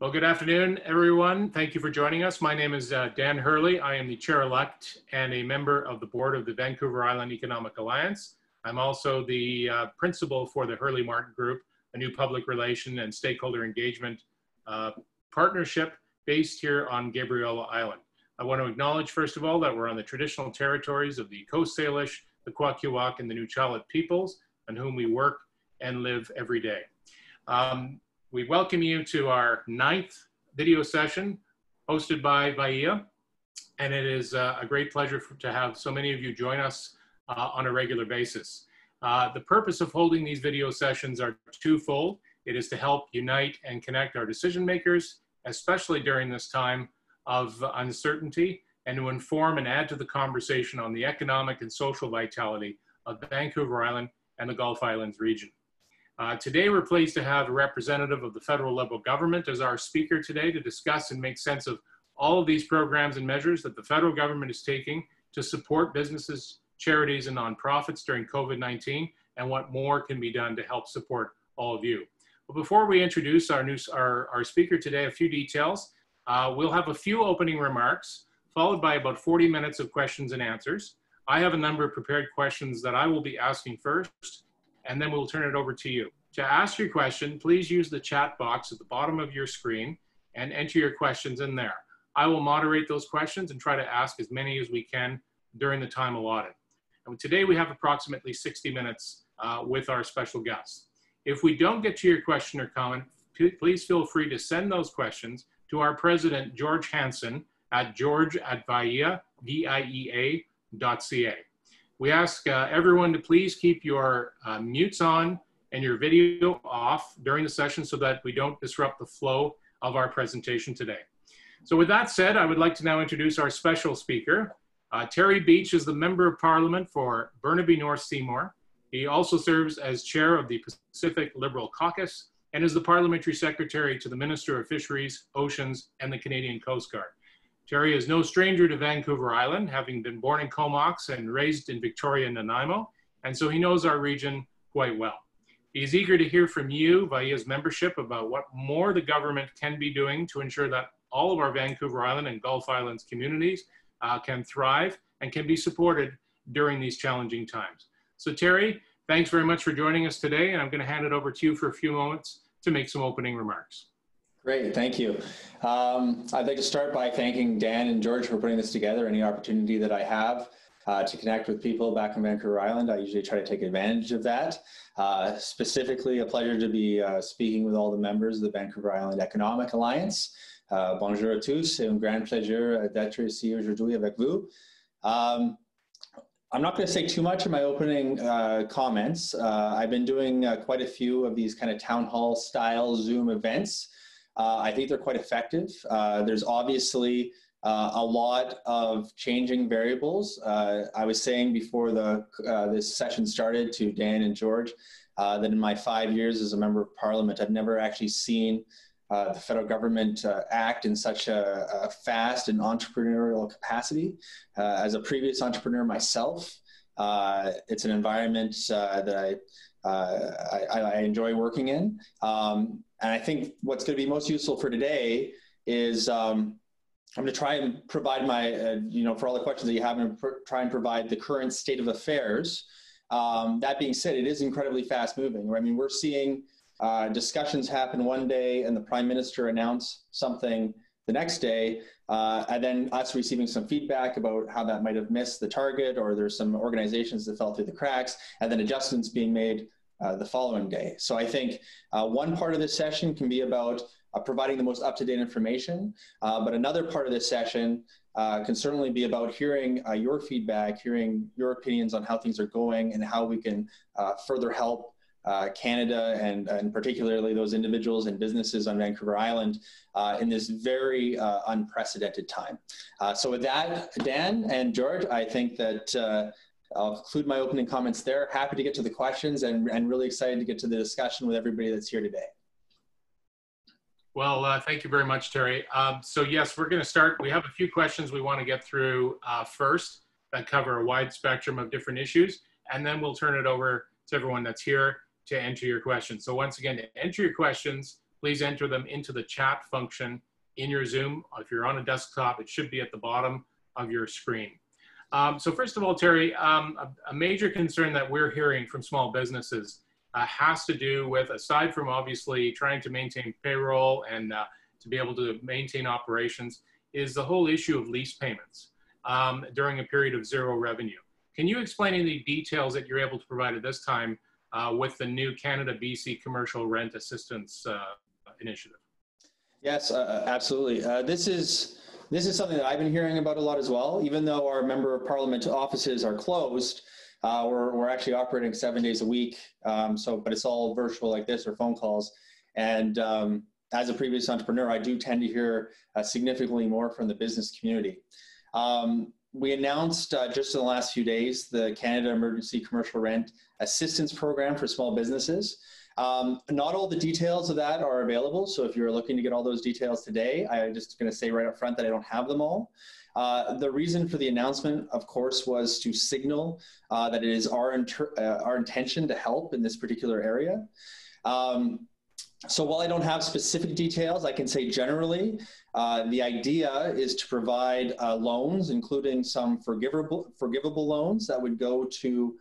Well, good afternoon, everyone. Thank you for joining us. My name is Dan Hurley. I am the chair-elect and a member of the board of the Vancouver Island Economic Alliance. I'm also the principal for the Hurley-Martin Group, a new public relation and stakeholder engagement partnership based here on Gabriola Island. I want to acknowledge, first of all, that we're on the traditional territories of the Coast Salish, the Kwakwaka'wakw, and the Nuu-chah-nulth peoples on whom we work and live every day. We welcome you to our 9th video session hosted by VAIA, and it is a great pleasure to have so many of you join us on a regular basis. The purpose of holding these video sessions are twofold. It is to help unite and connect our decision makers, especially during this time of uncertainty, and to inform and add to the conversation on the economic and social vitality of Vancouver Island and the Gulf Islands region. Today, we're pleased to have a representative of the federal level government as our speaker today to discuss and make sense of all of these programs and measures that the federal government is taking to support businesses, charities, and nonprofits during COVID-19, and what more can be done to help support all of you. But before we introduce our speaker today, a few details. We'll have a few opening remarks, followed by about 40 minutes of questions and answers. I have a number of prepared questions that I will be asking first, and then we'll turn it over to you. To ask your question, please use the chat box at the bottom of your screen and enter your questions in there. I will moderate those questions and try to ask as many as we can during the time allotted. And today we have approximately 60 minutes with our special guest. If we don't get to your question or comment, please feel free to send those questions to our president, George Hansen, at george@viea.ca. We ask everyone to please keep your mutes on and your video off during the session so that we don't disrupt the flow of our presentation today. So with that said, I would like to now introduce our special speaker. Terry Beech is the Member of Parliament for Burnaby North Seymour. He also serves as Chair of the Pacific Liberal Caucus and is the Parliamentary Secretary to the Minister of Fisheries, Oceans, and the Canadian Coast Guard. Terry is no stranger to Vancouver Island, having been born in Comox and raised in Victoria and Nanaimo, and so he knows our region quite well. He is eager to hear from you, VAIA's membership, about what more the government can be doing to ensure that all of our Vancouver Island and Gulf Islands communities can thrive and can be supported during these challenging times. So Terry, thanks very much for joining us today, and I'm going to hand it over to you for a few moments to make some opening remarks. Great, thank you. I'd like to start by thanking Dan and George for putting this together, any opportunity that I have to connect with people back in Vancouver Island. I usually try to take advantage of that. Specifically, a pleasure to be speaking with all the members of the Vancouver Island Economic Alliance. Bonjour à tous, et un grand plaisir d'être ici aujourd'hui avec vous. I'm not going to say too much in my opening comments. I've been doing quite a few of these kind of town hall style Zoom events. I think they're quite effective. There's obviously a lot of changing variables. I was saying before this session started to Dan and George that in my 5 years as a member of parliament, I've never actually seen the federal government act in such a fast and entrepreneurial capacity. As a previous entrepreneur myself, it's an environment that I enjoy working in. And I think what's going to be most useful for today is I'm going to try and provide my, for all the questions that you have, and try and provide the current state of affairs. That being said, it is incredibly fast moving. I mean, we're seeing discussions happen one day and the Prime Minister announce something the next day, and then us receiving some feedback about how that might have missed the target, or there's some organizations that fell through the cracks, and then adjustments being made the following day. So I think one part of this session can be about providing the most up-to-date information, but another part of this session can certainly be about hearing your feedback, hearing your opinions on how things are going and how we can further help Canada and particularly those individuals and businesses on Vancouver Island in this very unprecedented time. So with that, Dan and George, I think that I'll conclude my opening comments there. Happy to get to the questions and really excited to get to the discussion with everybody that's here today. Well, thank you very much, Terry. So yes, we're going to start. We have a few questions we want to get through first that cover a wide spectrum of different issues, and then we'll turn it over to everyone that's here to enter your questions. So once again, to enter your questions, please enter them into the chat function in your Zoom. If you're on a desktop, it should be at the bottom of your screen. So first of all, Terry, a major concern that we're hearing from small businesses has to do with, aside from obviously trying to maintain payroll and to be able to maintain operations, is the whole issue of lease payments during a period of zero revenue. Can you explain any details that you're able to provide at this time with the new Canada BC Commercial Rent Assistance Initiative? Yes, absolutely. This is something that I've been hearing about a lot as well. Even though our Member of Parliament offices are closed, we're actually operating 7 days a week. But it's all virtual like this or phone calls. And as a previous entrepreneur, I do tend to hear significantly more from the business community. We announced just in the last few days the Canada Emergency Commercial Rent Assistance Program for small businesses. Not all the details of that are available, so if you're looking to get all those details today, I'm just going to say right up front that I don't have them all. The reason for the announcement, of course, was to signal that it is our intention to help in this particular area. So while I don't have specific details, I can say generally, the idea is to provide loans, including some forgivable loans that would go to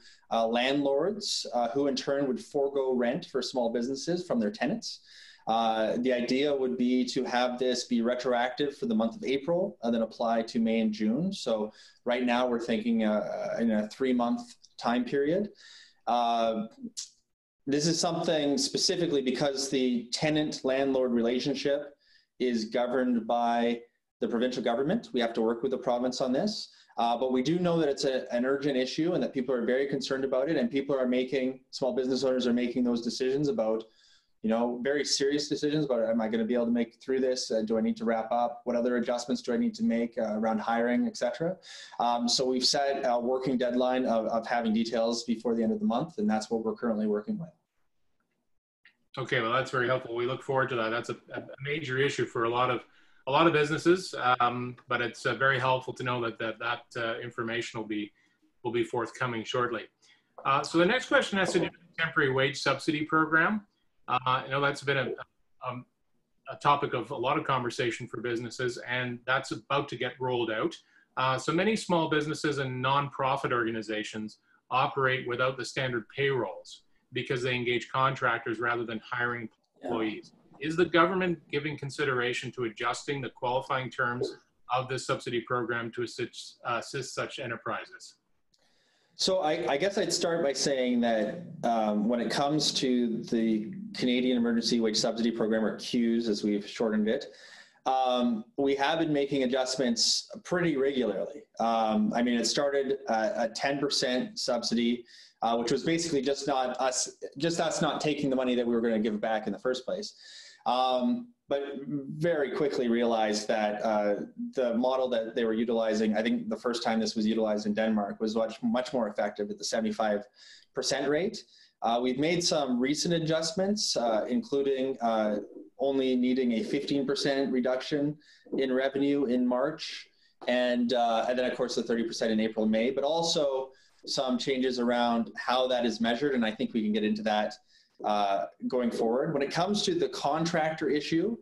landlords who in turn would forego rent for small businesses from their tenants. The idea would be to have this be retroactive for the month of April and then apply to May and June. So right now we're thinking in a 3-month time period. This is something specifically because the tenant-landlord relationship is governed by the provincial government. We have to work with the province on this, but we do know that it's an urgent issue and that people are very concerned about it, and people are making, small business owners are making those decisions about, you know, very serious decisions about, am I going to be able to make through this? Do I need to wrap up? What other adjustments do I need to make around hiring, etc.? So we've set a working deadline of having details before the end of the month, and that's what we're currently working with. Okay, well, that's very helpful. We look forward to that. That's a major issue for a lot of businesses, but it's very helpful to know that that information will be forthcoming shortly. So the next question has to do with the temporary wage subsidy program. I know that's been a topic of a lot of conversation for businesses, and that's about to get rolled out. So many small businesses and nonprofit organizations operate without the standard payrolls because they engage contractors rather than hiring employees. Yeah. Is the government giving consideration to adjusting the qualifying terms of this subsidy program to assist such enterprises? So I guess I'd start by saying that when it comes to the Canadian Emergency Wage Subsidy Program, or CEWS as we've shortened it, we have been making adjustments pretty regularly. I mean, it started a 10% subsidy, which was basically just us not taking the money that we were going to give back in the first place. But very quickly realized that the model that they were utilizing, I think the first time this was utilized in Denmark, was much more effective at the 75% rate. We've made some recent adjustments, including only needing a 15% reduction in revenue in March, and then of course the 30% in April and May, but also some changes around how that is measured, and I think we can get into that going forward. When it comes to the contractor issue,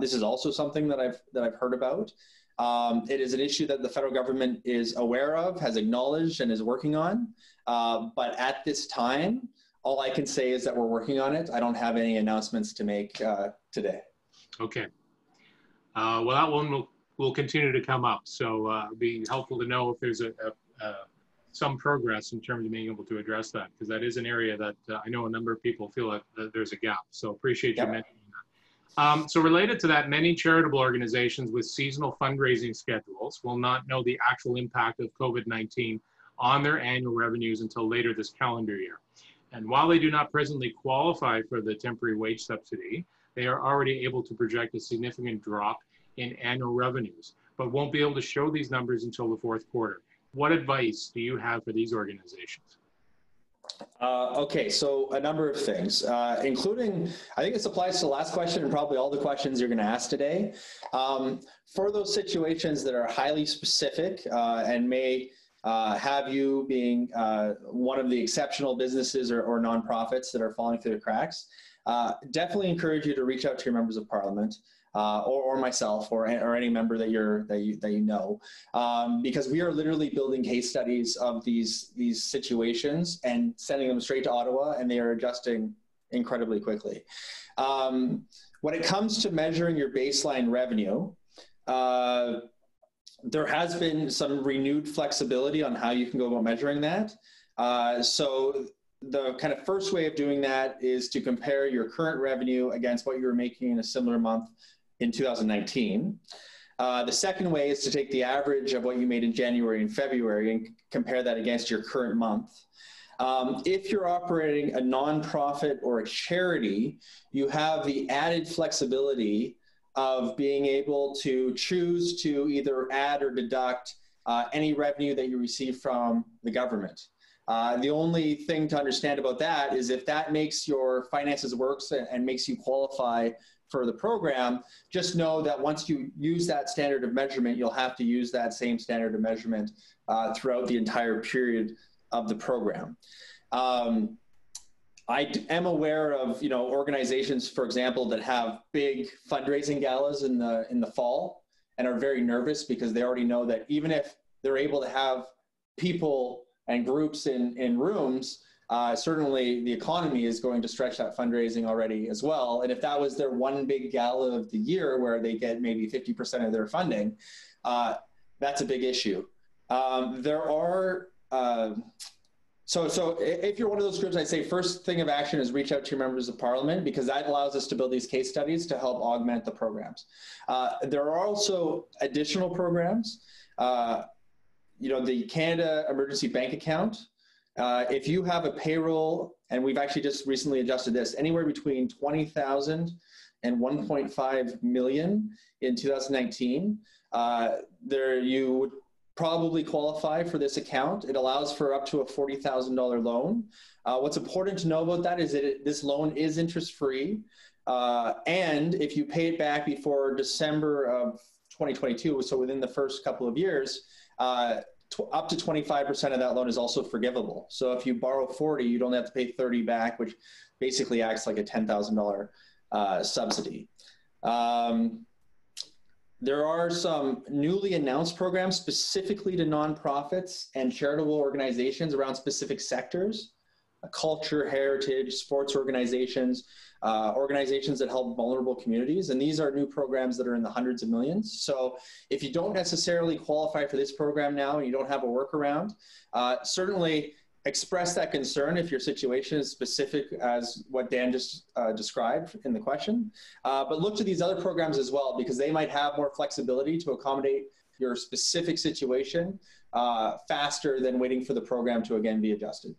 this is also something that I've heard about. It is an issue that the federal government is aware of, has acknowledged, and is working on. But at this time, all I can say is that we're working on it. I don't have any announcements to make today. Okay. Well, that one will continue to come up. So it'd be helpful to know if there's some progress in terms of being able to address that, because that is an area that I know a number of people feel like there's a gap. So appreciate you mentioning that. So related to that, many charitable organizations with seasonal fundraising schedules will not know the actual impact of COVID-19 on their annual revenues until later this calendar year. And while they do not presently qualify for the temporary wage subsidy, they are already able to project a significant drop in annual revenues, but won't be able to show these numbers until the fourth quarter. What advice do you have for these organizations? Okay, so a number of things, including, I think this applies to the last question and probably all the questions you're going to ask today. For those situations that are highly specific and may have you being one of the exceptional businesses or nonprofits that are falling through the cracks, definitely encourage you to reach out to your members of parliament or myself or any member that you know, because we are literally building case studies of these situations and sending them straight to Ottawa, and they are adjusting incredibly quickly. When it comes to measuring your baseline revenue, there has been some renewed flexibility on how you can go about measuring that. So the kind of first way of doing that is to compare your current revenue against what you were making in a similar month in 2019. The second way is to take the average of what you made in January and February and compare that against your current month. If you're operating a nonprofit or a charity, you have the added flexibility of being able to choose to either add or deduct any revenue that you receive from the government. The only thing to understand about that is if that makes your finances works and makes you qualify for the program, just know that once you use that standard of measurement, you'll have to use that same standard of measurement throughout the entire period of the program. I am aware of, you know, organizations, for example, that have big fundraising galas in the fall and are very nervous because they already know that even if they're able to have people and groups in rooms, certainly the economy is going to stretch that fundraising already as well. And if that was their one big gala of the year where they get maybe 50% of their funding, that's a big issue. So if you're one of those groups, I'd say first thing of action is reach out to your members of parliament, because that allows us to build these case studies to help augment the programs. There are also additional programs. You know, the Canada Emergency Bank Account. If you have a payroll, and we've actually just recently adjusted this, anywhere between 20,000 and 1.5 million in 2019, you would probably qualify for this account. It allows for up to a $40,000 loan. What's important to know about that is that this loan is interest-free, and if you pay it back before December of 2022, so within the first couple of years, up to 25% of that loan is also forgivable. So if you borrow 40, you'd only have to pay 30 back, which basically acts like a $10,000 subsidy. There are some newly announced programs specifically to nonprofits and charitable organizations around specific sectors, culture, heritage, sports organizations, organizations that help vulnerable communities. And these are new programs that are in the hundreds of millions. So if you don't necessarily qualify for this program now and you don't have a workaround, certainly express that concern if your situation is specific as what Dan just described in the question. But look to these other programs as well, because they might have more flexibility to accommodate your specific situation faster than waiting for the program to again be adjusted.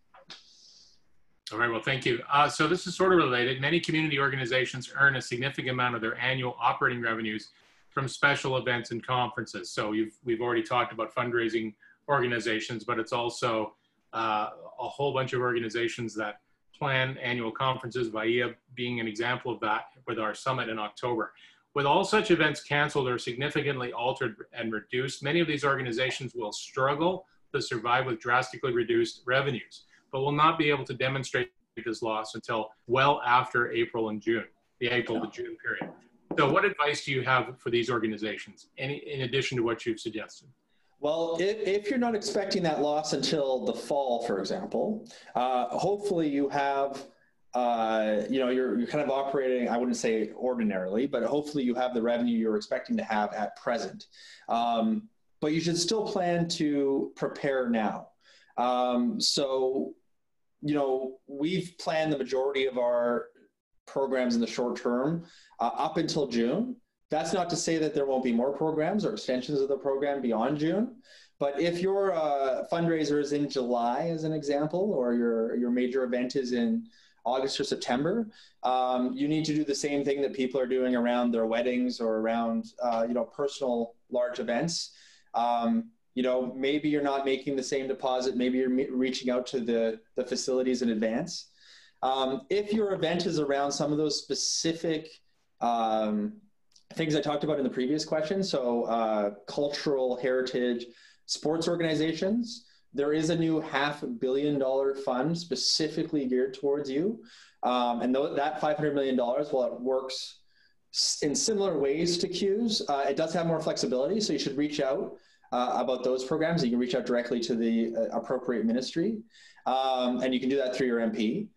All right, well, thank you. So this is sort of related. Many community organizations earn a significant amount of their annual operating revenues from special events and conferences. So we've already talked about fundraising organizations, but it's also a whole bunch of organizations that plan annual conferences, VAIA being an example of that with our summit in October. With all such events canceled or significantly altered and reduced, many of these organizations will struggle to survive with drastically reduced revenues, but will not be able to demonstrate this loss until well after April and June, the April to June period. So what advice do you have for these organizations, in addition to what you've suggested? Well, if you're not expecting that loss until the fall, for example, hopefully you have, you're kind of operating, I wouldn't say ordinarily, but hopefully you have the revenue you're expecting to have at present. But you should still plan to prepare now. So, you know, we've planned the majority of our programs in the short term up until June. That's not to say that there won't be more programs or extensions of the program beyond June. But if your fundraiser is in July, as an example, or your major event is in August or September, you need to do the same thing that people are doing around their weddings or around, personal large events. You know, maybe you're not making the same deposit, maybe you're reaching out to the facilities in advance. If your event is around some of those specific things I talked about in the previous question, so cultural heritage, sports organizations, there is a new $500 million fund specifically geared towards you. And that $500 million, while it works in similar ways to CEWS, it does have more flexibility. So you should reach out about those programs. You can reach out directly to the appropriate ministry, and you can do that through your MP.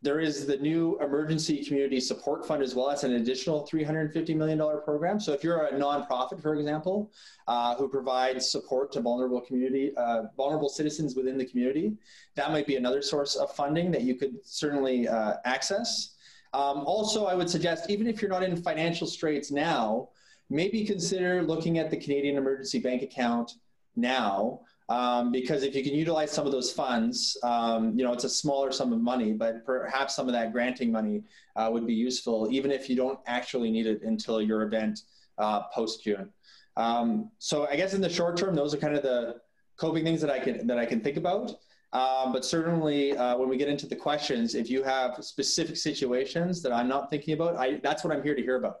There is the new Emergency Community Support Fund as well. That's an additional $350 million program. So if you're a nonprofit, for example, who provides support to vulnerable community, vulnerable citizens within the community, that might be another source of funding that you could certainly access. Also, I would suggest, even if you're not in financial straits now, maybe consider looking at the Canadian Emergency Bank Account now. Because if you can utilize some of those funds, you know, it's a smaller sum of money, but perhaps some of that granting money would be useful, even if you don't actually need it until your event post-June. So I guess in the short term, those are kind of the coping things that I can think about. But certainly when we get into the questions, if you have specific situations that I'm not thinking about, that's what I'm here to hear about.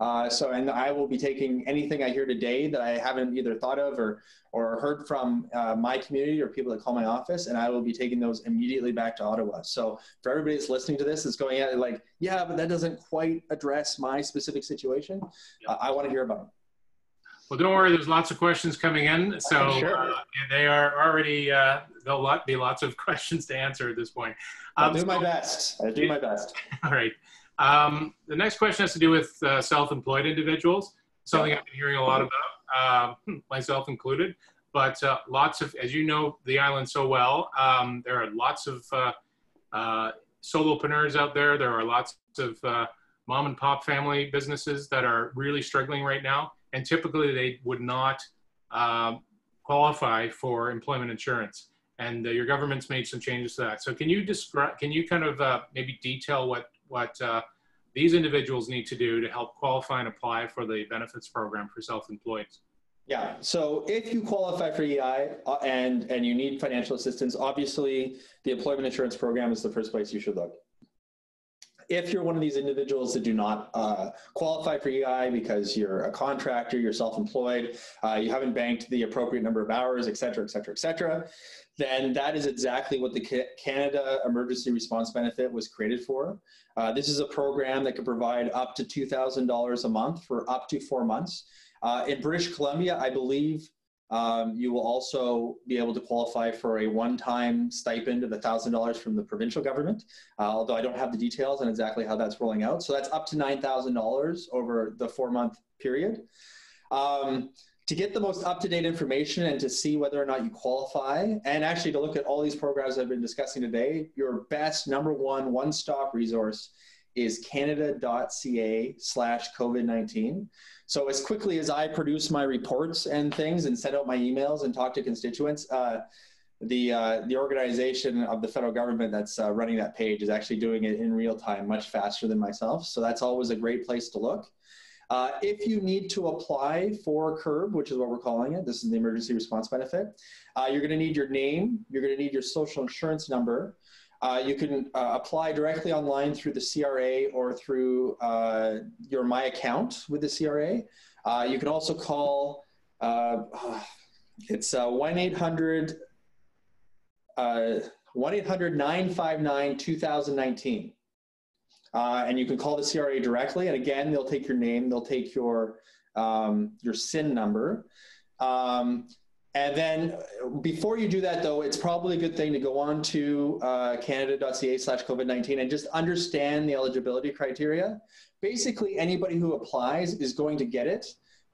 And I will be taking anything I hear today that I haven't either thought of or heard from my community or people that call my office, and I will be taking those immediately back to Ottawa. So for everybody that's listening to this, that's going at it like, yeah, but that doesn't quite address my specific situation. Yeah. I want to hear about it. Well, don't worry, there's lots of questions coming in. So sure. They are already, there'll be lots of questions to answer at this point. I'll do my best. I'll do my best. All right. The next question has to do with self-employed individuals, something I've been hearing a lot about, myself included, but lots of, as you know the island so well, there are lots of solopreneurs out there. There are lots of mom and pop family businesses that are really struggling right now, and typically they would not qualify for employment insurance, and your government's made some changes to that. So can you describe, can you kind of maybe detail what these individuals need to do to help qualify and apply for the benefits program for self-employed? Yeah, so if you qualify for EI and you need financial assistance, obviously the employment insurance program is the first place you should look. If you're one of these individuals that do not qualify for EI because you're a contractor, you're self-employed, you haven't banked the appropriate number of hours, et cetera, et cetera, et cetera, then that is exactly what the Canada Emergency Response Benefit was created for. This is a program that could provide up to $2,000 a month for up to 4 months. In British Columbia, I believe you will also be able to qualify for a one-time stipend of $1,000 from the provincial government, although I don't have the details on exactly how that's rolling out. So that's up to $9,000 over the 4-month period. To get the most up-to-date information and to see whether or not you qualify, and actually to look at all these programs I've been discussing today, your best number one-stop resource is canada.ca/COVID-19. So as quickly as I produce my reports and things and send out my emails and talk to constituents, the organization of the federal government that's running that page is actually doing it in real time much faster than myself. So that's always a great place to look. If you need to apply for CERB, which is what we're calling it, this is the Emergency Response Benefit, you're going to need your name, you're going to need your social insurance number. You can apply directly online through the CRA or through your My Account with the CRA. You can also call, it's 1-800-959-2019. And you can call the CRA directly, and again, they'll take your name, they'll take your SIN number. And then before you do that, though, it's probably a good thing to go on to canada.ca/COVID-19 and just understand the eligibility criteria. Basically, anybody who applies is going to get it,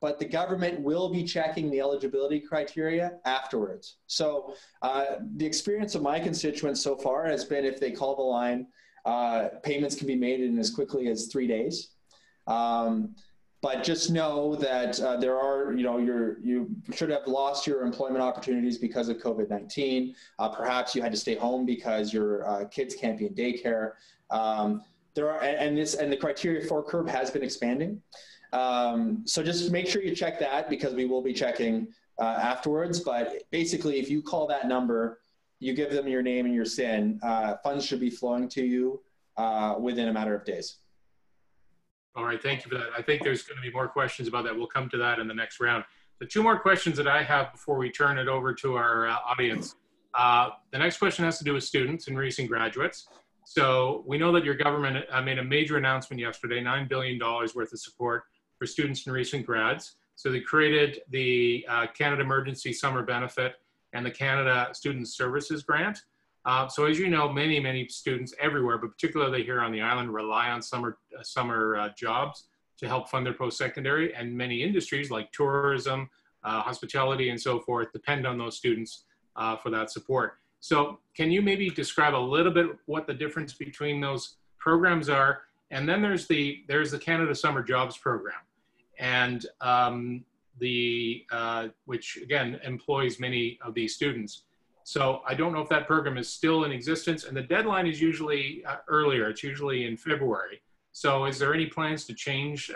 but the government will be checking the eligibility criteria afterwards. So the experience of my constituents so far has been, if they call the line, payments can be made in as quickly as 3 days. But just know that there are, you know, you should have lost your employment opportunities because of COVID-19. Perhaps you had to stay home because your kids can't be in daycare. And the criteria for CERB has been expanding. So just make sure you check that, because we will be checking afterwards. But basically, if you call that number, you give them your name and your SIN, funds should be flowing to you within a matter of days. All right, thank you for that. I think there's going to be more questions about that. We'll come to that in the next round. The two more questions that I have before we turn it over to our audience. The next question has to do with students and recent graduates. So we know that your government made a major announcement yesterday, $9 billion worth of support for students and recent grads. So they created the Canada Emergency Summer Benefit and the Canada Student Services Grant. So as you know, many, many students everywhere, but particularly here on the island, rely on summer jobs to help fund their post-secondary, and many industries like tourism, hospitality and so forth depend on those students for that support. So can you maybe describe a little bit what the difference between those programs are? And then there's the Canada Summer Jobs Program, and which again employs many of these students. So I don't know if that program is still in existence, and the deadline is usually earlier. It's usually in February. So is there any plans to change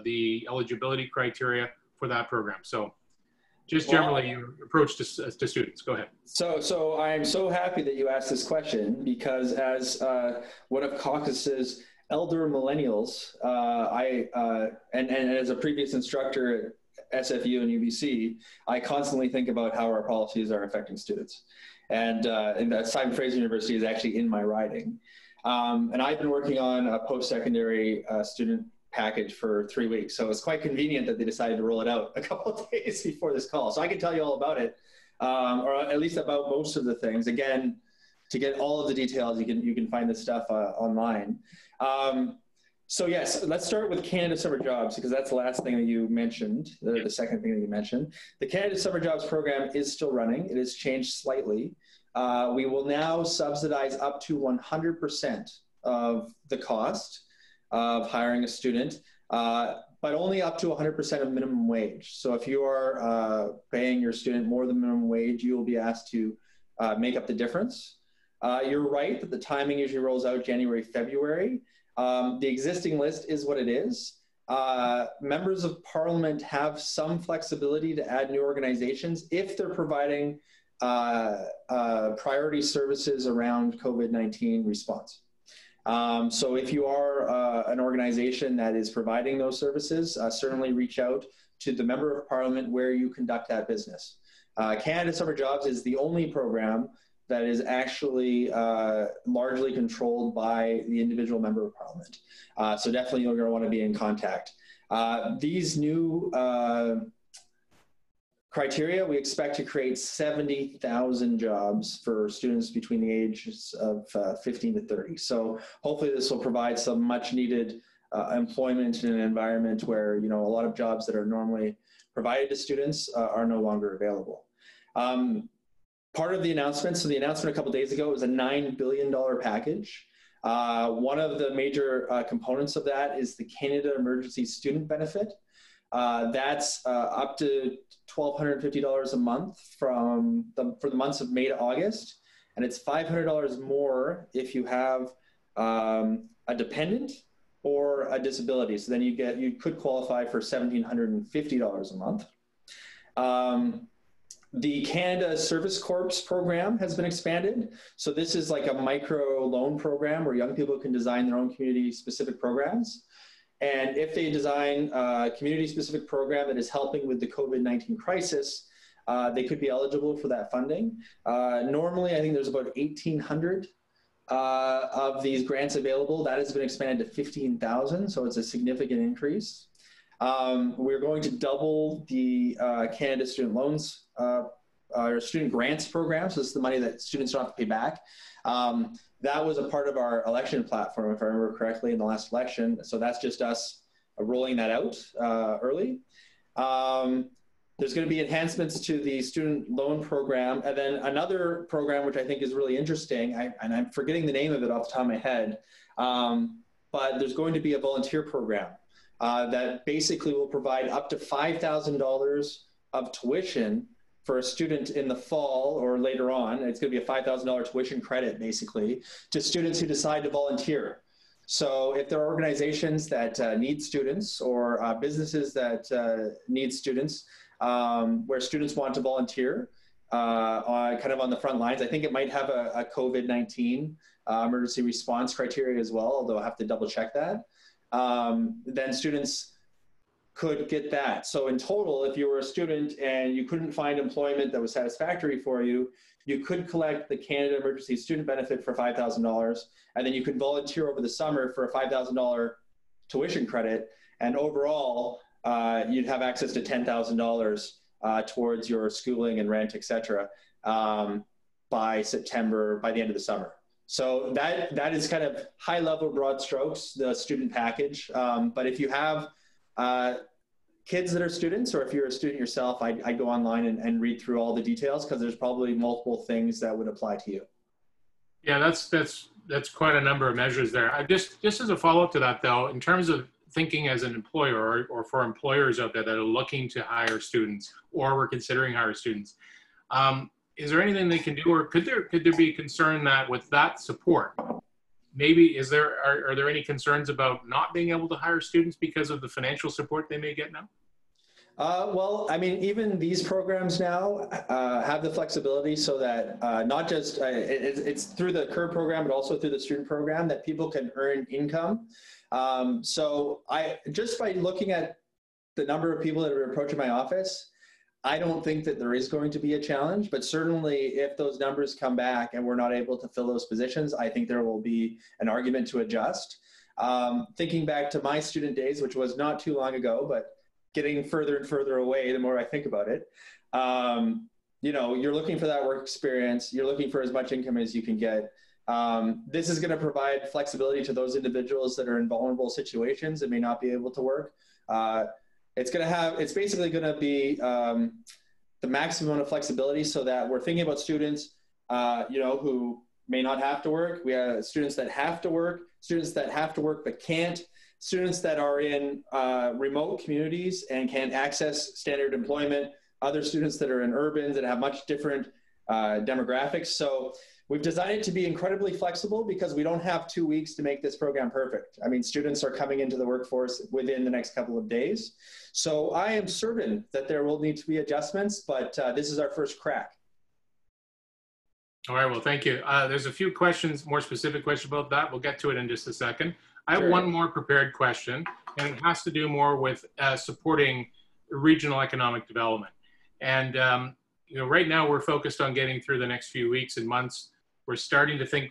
the eligibility criteria for that program? So just generally your approach to students, go ahead. So I'm so happy that you asked this question, because as one of Caucus's elder millennials, and as a previous instructor at SFU and UBC, I constantly think about how our policies are affecting students. And Simon Fraser University is actually in my riding. And I've been working on a post-secondary student package for 3 weeks. So it's quite convenient that they decided to roll it out a couple of days before this call. So I can tell you all about it, or at least about most of the things. Again, to get all of the details, you can find this stuff online. So yes, let's start with Canada Summer Jobs, because that's the last thing that you mentioned, the second thing that you mentioned. The Canada Summer Jobs program is still running. It has changed slightly. We will now subsidize up to 100% of the cost of hiring a student, but only up to 100% of minimum wage. So if you are paying your student more than minimum wage, you will be asked to make up the difference. You're right that the timing usually rolls out January, February. The existing list is what it is. Members of Parliament have some flexibility to add new organizations if they're providing priority services around COVID-19 response. So if you are an organization that is providing those services, certainly reach out to the Member of Parliament where you conduct that business. Canada Summer Jobs is the only program that is actually largely controlled by the individual Member of Parliament. So definitely you're going to want to be in contact. These new criteria, we expect to create 70,000 jobs for students between the ages of 15 to 30. So hopefully this will provide some much needed employment in an environment where, you know, a lot of jobs that are normally provided to students are no longer available. Part of the announcement, so the announcement a couple days ago was a $9 billion package. One of the major components of that is the Canada Emergency Student Benefit. That's up to $1,250 a month for the months of May to August, and it's $500 more if you have a dependent or a disability. So then you could qualify for $1,750 a month. The Canada Service Corps program has been expanded. So this is like a micro loan program where young people can design their own community-specific programs. And if they design a community-specific program that is helping with the COVID-19 crisis, they could be eligible for that funding. Normally, I think there's about 1,800 of these grants available. That has been expanded to 15,000, so it's a significant increase. We're going to double the Canada Student Loans or Student Grants program, so this is the money that students don't have to pay back. That was a part of our election platform, if I remember correctly, in the last election. So that's just us rolling that out early. There's going to be enhancements to the student loan program. And then another program, which I think is really interesting, and I'm forgetting the name of it off the top of my head, but there's going to be a volunteer program that basically will provide up to $5,000 of tuition for a student in the fall or later on. It's going to be a $5,000 tuition credit, basically, to students who decide to volunteer. So if there are organizations that need students or businesses that need students, where students want to volunteer kind of on the front lines, I think it might have a COVID-19 emergency response criteria as well, although I'll have to double check that. Then students could get that. So in total, if you were a student and you couldn't find employment that was satisfactory for you, you could collect the Canada Emergency Student Benefit for $5,000, and then you could volunteer over the summer for a $5,000 tuition credit, and overall, you'd have access to $10,000 towards your schooling and rent, etc., by September, by the end of the summer. So that is kind of high-level, broad strokes, the student package. But if you have kids that are students, or if you're a student yourself, I'd go online and read through all the details, because there's probably multiple things that would apply to you. Yeah, that's quite a number of measures there. I just as a follow-up to that, though, in terms of thinking as an employer, or for employers out there that are looking to hire students, or were considering hiring students, is there anything they can do, or could there be concern that with that support, maybe are there any concerns about not being able to hire students because of the financial support they may get now? Well, I mean, even these programs now have the flexibility so that not just, it's through the CUR program, but also through the student program, that people can earn income. So just by looking at the number of people that are approaching my office, I don't think that there is going to be a challenge, but certainly if those numbers come back and we're not able to fill those positions, I think there will be an argument to adjust. Thinking back to my student days, which was not too long ago, but getting further and further away the more I think about it, you know, you're looking for that work experience, you're looking for as much income as you can get. This is going to provide flexibility to those individuals that are in vulnerable situations and may not be able to work. It's basically going to be the maximum amount of flexibility, so that we're thinking about students, you know, who may not have to work. We have students that have to work, students that have to work but can't, students that are in remote communities and can't access standard employment, other students that are in urbans that have much different demographics. So we've designed it to be incredibly flexible, because we don't have 2 weeks to make this program perfect. I mean, students are coming into the workforce within the next couple of days. So I am certain that there will need to be adjustments, but this is our first crack. All right, well, thank you. There's a few questions, more specific questions about that. We'll get to it in just a second. I have one more prepared question, and it has to do more with supporting regional economic development. And you know, right now we're focused on getting through the next few weeks and months. We're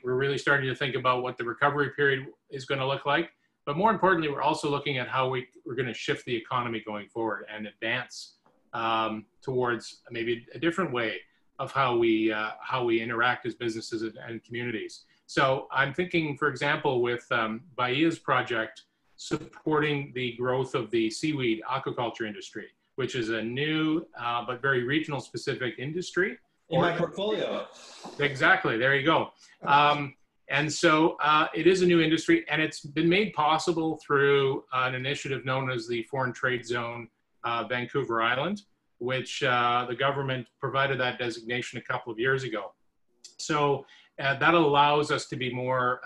really starting to think about what the recovery period is going to look like. But more importantly, we're also looking at how we're going to shift the economy going forward and advance towards maybe a different way of how we interact as businesses and communities. So I'm thinking, for example, with Bahia's project, supporting the growth of the seaweed aquaculture industry, which is a new but very regional specific industry. In my portfolio. Exactly, there you go. And so it is a new industry, and it's been made possible through an initiative known as the Foreign Trade Zone Vancouver Island, which the government provided that designation a couple of years ago. So that allows us to be more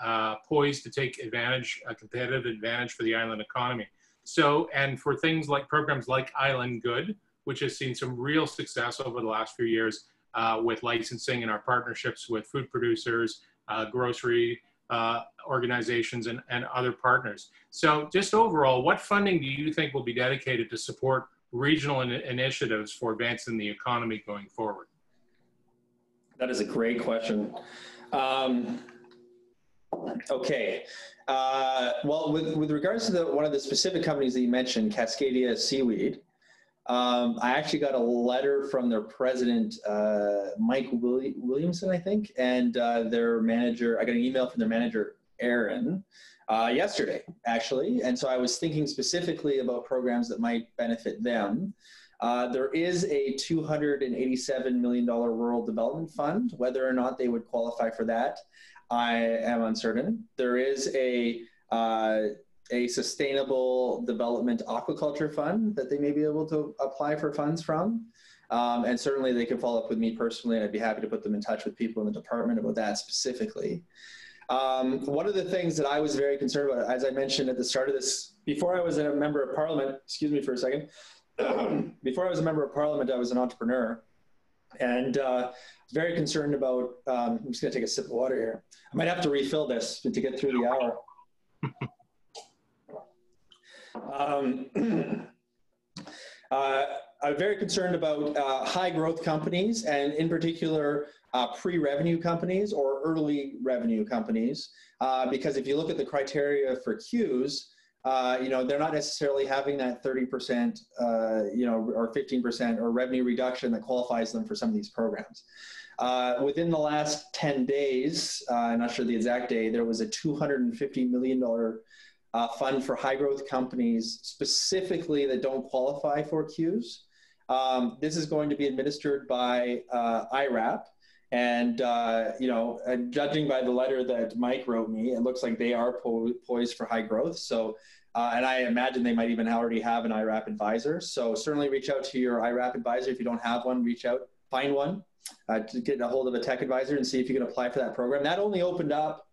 poised to take advantage, a competitive advantage for the island economy. So, and for things like programs like Island Good, which has seen some real success over the last few years, with licensing and our partnerships with food producers, grocery organizations, and other partners. So just overall, what funding do you think will be dedicated to support regional initiatives for advancing the economy going forward? That is a great question. Okay. Well, with regards to one of the specific companies that you mentioned, Cascadia Seaweed, I actually got a letter from their president, Mike Williamson, I think, and their manager. I got an email from their manager, Aaron, yesterday, actually. And so I was thinking specifically about programs that might benefit them. There is a $287 million rural development fund. Whether or not they would qualify for that, I am uncertain. There is a sustainable development aquaculture fund that they may be able to apply for funds from. And certainly they can follow up with me personally, and I'd be happy to put them in touch with people in the department about that specifically. One of the things that I was very concerned about, as I mentioned at the start of this, before I was a member of parliament, excuse me for a second, before I was a member of parliament, I was an entrepreneur, and very concerned about, I'm just gonna take a sip of water here. I might have to refill this to get through the hour. I'm very concerned about high growth companies, and in particular pre-revenue companies or early revenue companies, because if you look at the criteria for CEWS, you know, they're not necessarily having that 30%, you know, or 15% or revenue reduction that qualifies them for some of these programs. Within the last 10 days, I'm not sure the exact day, there was a $250 million fund for high growth companies specifically that don't qualify for CEWS. This is going to be administered by IRAP. And, you know, judging by the letter that Mike wrote me, it looks like they are poised for high growth. So, and I imagine they might even already have an IRAP advisor. So certainly reach out to your IRAP advisor. If you don't have one, reach out, find one, to get a hold of a tech advisor and see if you can apply for that program. That only opened up,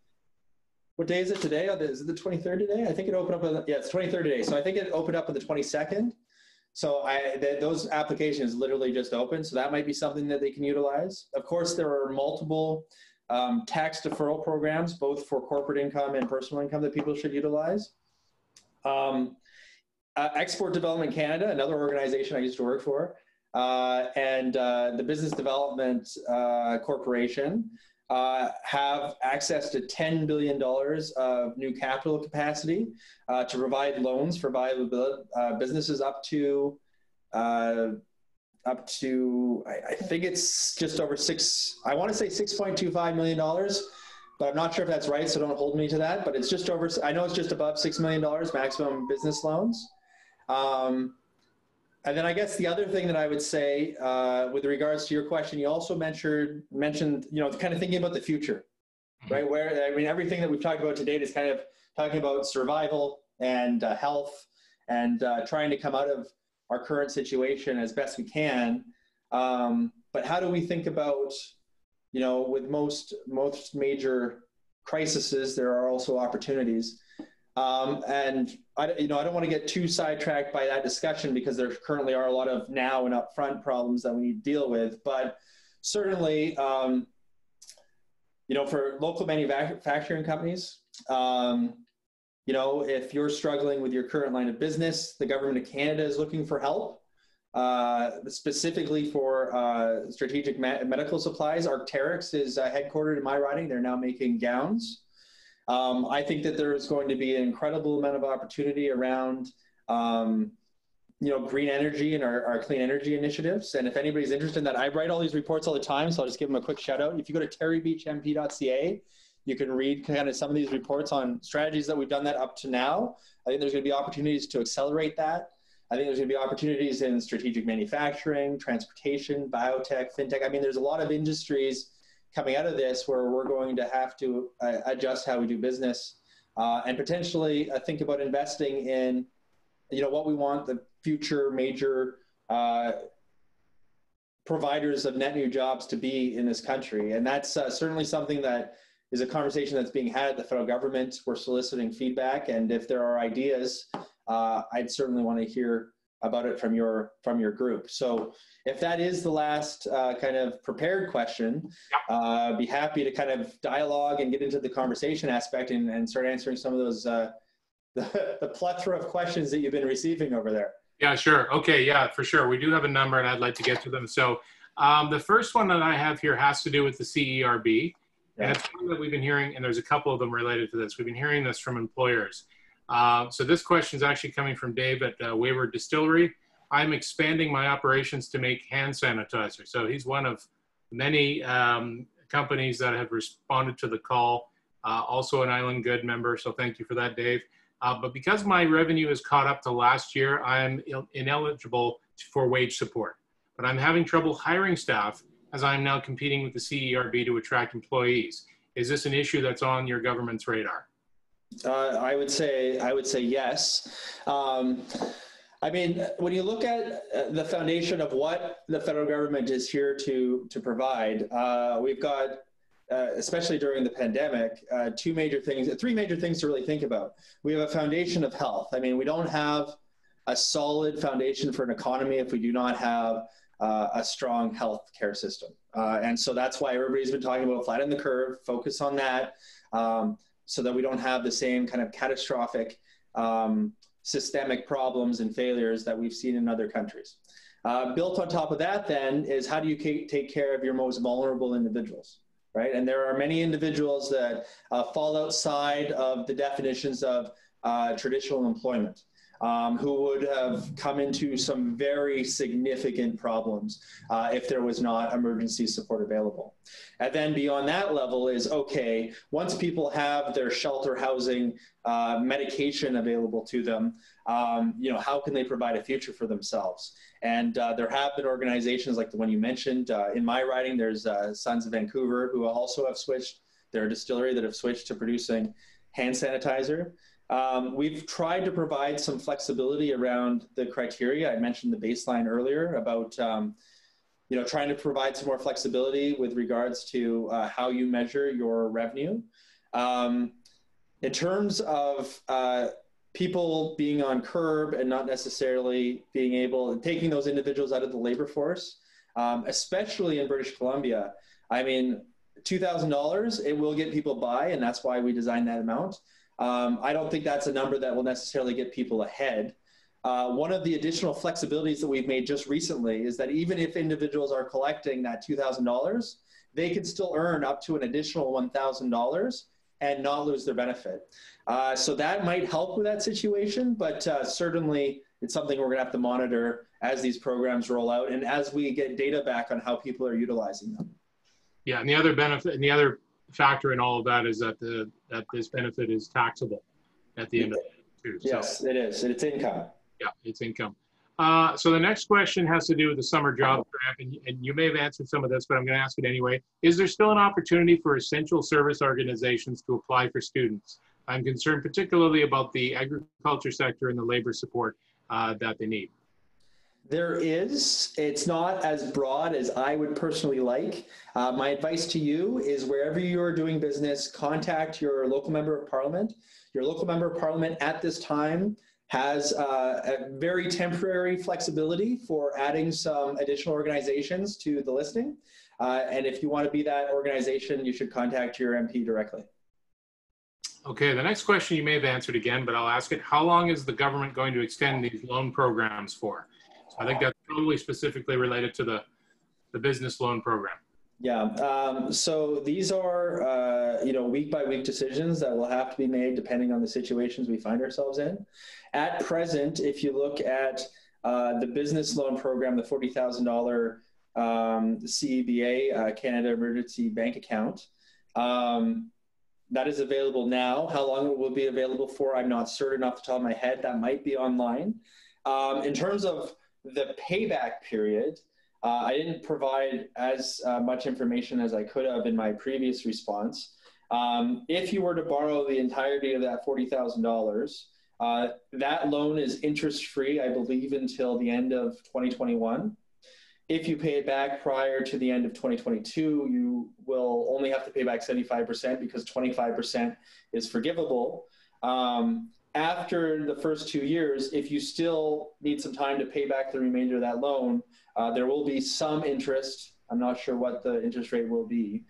what day is it today? Is it the 23rd today? I think it opened up, yeah, it's 23rd today. So I think it opened up on the 22nd. So those applications literally just open, so that might be something that they can utilize. Of course, there are multiple tax deferral programs, both for corporate income and personal income, that people should utilize. Export Development Canada, another organization I used to work for, and the Business Development Corporation have access to $10 billion of new capital capacity to provide loans for viable businesses up to I think it's just over six, I want to say $6.25 million, but I'm not sure if that's right, so don't hold me to that, but it's just over, I know it's just above $6 million maximum business loans. And then I guess the other thing that I would say with regards to your question, you also mentioned, you know, kind of thinking about the future, right? Where, I mean, everything that we've talked about today is kind of talking about survival and health and trying to come out of our current situation as best we can. But how do we think about, you know, with most major crises, there are also opportunities. And I don't want to get too sidetracked by that discussion because there currently are a lot of now and upfront problems that we need to deal with. But certainly, you know, for local manufacturing companies, you know, if you're struggling with your current line of business, the government of Canada is looking for help, specifically for strategic medical supplies. Arc'teryx is headquartered in my riding. They're now making gowns. I think that there is going to be an incredible amount of opportunity around, you know, green energy and our clean energy initiatives. And if anybody's interested in that, I write all these reports all the time, so I'll just give them a quick shout out. If you go to terrybeechmp.ca, you can read kind of some of these reports on strategies that we've done that up to now. I think there's going to be opportunities to accelerate that. I think there's going to be opportunities in strategic manufacturing, transportation, biotech, fintech. I mean, there's a lot of industries coming out of this where we're going to have to adjust how we do business and potentially think about investing in, you know, what we want the future major providers of net new jobs to be in this country. And that's certainly something that is a conversation that's being had at the federal government. We're soliciting feedback, and if there are ideas, I'd certainly want to hear about it from your group. So if that is the last kind of prepared question, be happy to kind of dialogue and get into the conversation aspect and start answering some of those, the plethora of questions that you've been receiving over there. Yeah, sure. Okay, yeah, for sure. We do have a number and I'd like to get to them. So the first one that I have here has to do with the CERB. Yeah. And it's one that we've been hearing, and there's a couple of them related to this. We've been hearing this from employers. So this question is actually coming from Dave at Wayward Distillery. I'm expanding my operations to make hand sanitizer. So he's one of many companies that have responded to the call, also an Island Good member. So thank you for that, Dave. But because my revenue is caught up to last year, I'm ineligible for wage support. But I'm having trouble hiring staff as I'm now competing with the CERB to attract employees. Is this an issue that's on your government's radar? I would say yes. I mean, when you look at the foundation of what the federal government is here to provide, we've got, especially during the pandemic, three major things to really think about. We have a foundation of health. I mean, we don't have a solid foundation for an economy if we do not have a strong health care system. And so that's why everybody's been talking about flatten the curve, focus on that. So that we don't have the same kind of catastrophic systemic problems and failures that we've seen in other countries. Built on top of that then is how do you take care of your most vulnerable individuals, right? And there are many individuals that fall outside of the definitions of traditional employment, who would have come into some very significant problems if there was not emergency support available. And then beyond that level is, okay, once people have their shelter, housing, medication available to them, you know, how can they provide a future for themselves? And there have been organizations like the one you mentioned. In my riding, there's Sons of Vancouver, who also have switched, they're a distillery that have switched to producing hand sanitizer. We've tried to provide some flexibility around the criteria. I mentioned the baseline earlier about, you know, trying to provide some more flexibility with regards to how you measure your revenue. In terms of people being on curb and not necessarily being able, taking those individuals out of the labor force, especially in British Columbia, I mean, $2,000, it will get people by, and that's why we designed that amount. I don't think that's a number that will necessarily get people ahead. One of the additional flexibilities that we've made just recently is that even if individuals are collecting that $2,000, they can still earn up to an additional $1,000 and not lose their benefit. So that might help with that situation, but certainly it's something we're gonna have to monitor as these programs roll out and as we get data back on how people are utilizing them. Yeah, and the other benefit, and the other factor in all of that is that this benefit is taxable at the end of it too. Yes, so, it is. It's income. Yeah, it's income. So the next question has to do with the summer job grant, and you may have answered some of this, but I'm going to ask it anyway. Is there still an opportunity for essential service organizations to apply for students? I'm concerned particularly about the agriculture sector and the labor support that they need. There is. It's not as broad as I would personally like. My advice to you is wherever you're doing business, contact your local member of parliament. Your local member of parliament at this time has a very temporary flexibility for adding some additional organizations to the listing. And if you want to be that organization, you should contact your MP directly. Okay, the next question you may have answered again, but I'll ask it. How long is the government going to extend these loan programs for? I think that's probably specifically related to the business loan program. Yeah, so these are, you know, week by week decisions that will have to be made depending on the situations we find ourselves in. At present, if you look at the business loan program, the $40,000 CEBA, Canada Emergency Bank Account, that is available now. How long it will be available for, I'm not certain off the top of my head. That might be online. In terms of the payback period, I didn't provide as much information as I could have in my previous response. If you were to borrow the entirety of that $40,000, that loan is interest-free, I believe, until the end of 2021. If you pay it back prior to the end of 2022, you will only have to pay back 75% because 25% is forgivable. After the first 2 years, if you still need some time to pay back the remainder of that loan, there will be some interest. I'm not sure what the interest rate will be.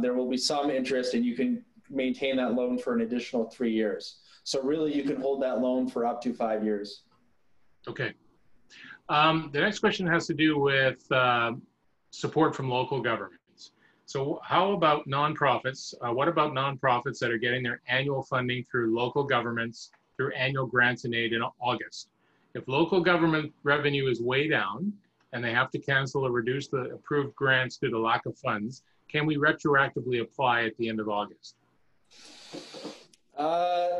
There will be some interest, and you can maintain that loan for an additional 3 years. So really, you can hold that loan for up to 5 years. Okay. The next question has to do with support from local government. So how about nonprofits? What about nonprofits that are getting their annual funding through local governments, through annual grants and aid in August? If local government revenue is way down and they have to cancel or reduce the approved grants due to lack of funds, can we retroactively apply at the end of August?